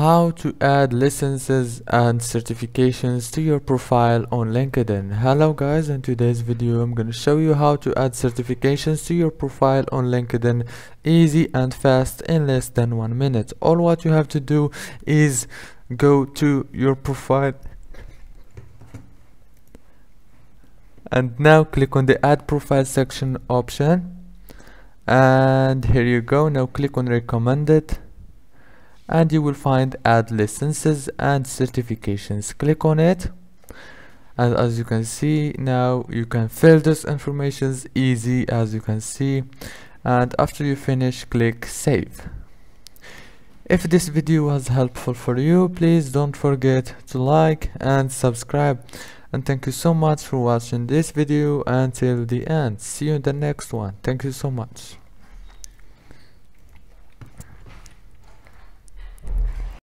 How to add licenses and certifications to your profile on LinkedIn. Hello guys, in today's video I'm going to show you how to add certifications to your profile on LinkedIn easy and fast in less than 1 minute. All what you have to do is go to your profile and now click on the add profile section option, and here you go. Now click on recommended and you will find add licenses and certifications. Click on it, and as you can see now you can fill this information easy, as you can see, and after you finish click save. If this video was helpful for you, please don't forget to like and subscribe, and thank you so much for watching this video until the end. See you in the next one. Thank you so much.